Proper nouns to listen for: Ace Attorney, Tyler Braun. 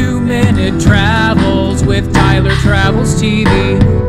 2-minute travels with Tyler Travels TV.